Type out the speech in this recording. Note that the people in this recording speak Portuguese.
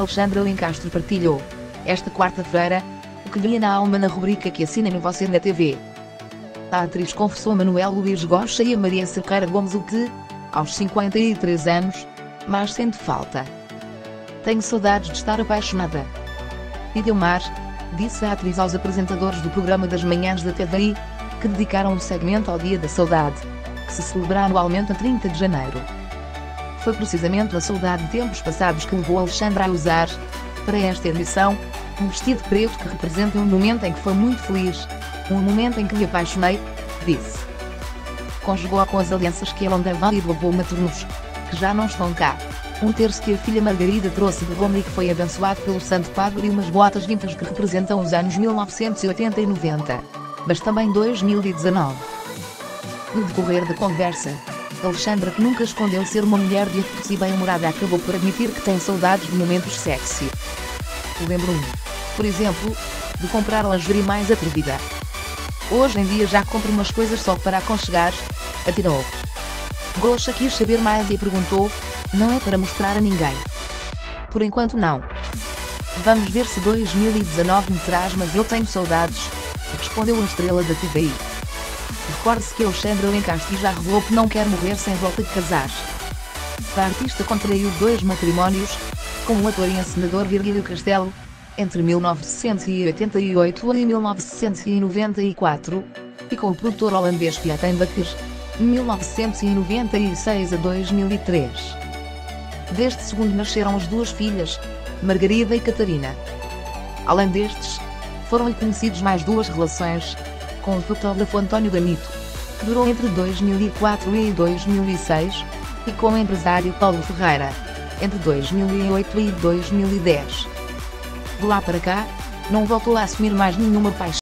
Alexandra Lencastre partilhou, esta quarta-feira, o que vinha na alma na rubrica que assina no Você na TV. A atriz confessou a Manuel Luís Goucha e a Maria Cerqueira Gomes o que, aos 53 anos, mais sente falta. Tenho saudades de estar apaixonada. E deu mais, disse a atriz aos apresentadores do programa das manhãs da TVI, que dedicaram um segmento ao Dia da Saudade, que se celebra anualmente a 30 de janeiro. Foi precisamente a saudade de tempos passados que levou Alexandra a usar, para esta emissão, um vestido preto que representa um momento em que foi muito feliz, um momento em que me apaixonei, disse. Conjugou com as alianças que ela andava e do avô maternos, que já não estão cá, um terço que a filha Margarida trouxe de Roma e que foi abençoado pelo Santo Padre e umas botas vintas que representam os anos 1980 e 90, mas também 2019. No decorrer da conversa, Alexandra, que nunca escondeu ser uma mulher de afetos e bem-humorada, acabou por admitir que tem saudades de momentos sexy. Lembro-me, por exemplo, de comprar lingerie mais atrevida. Hoje em dia já compro umas coisas só para aconchegar, atirou. Goucha quis saber mais e perguntou, não é para mostrar a ninguém. Por enquanto não. Vamos ver se 2019 me traz, mas eu tenho saudades, respondeu a estrela da TVI. Recorde-se que Alexandra Lencastre já revelou que não quer morrer sem volta de casar. A artista contraiu 2 matrimónios, com o ator e encenador Virgílio Castelo, entre 1988 e 1994, e com o produtor holandês Pietten, 1996 a 2003. Deste segundo nasceram as 2 filhas, Margarida e Catarina. Além destes, foram conhecidas mais 2 relações, com o fotógrafo António Gamito, que durou entre 2004 e 2006, e com o empresário Paulo Ferreira, entre 2008 e 2010. De lá para cá, não voltou a assumir mais nenhuma paixão.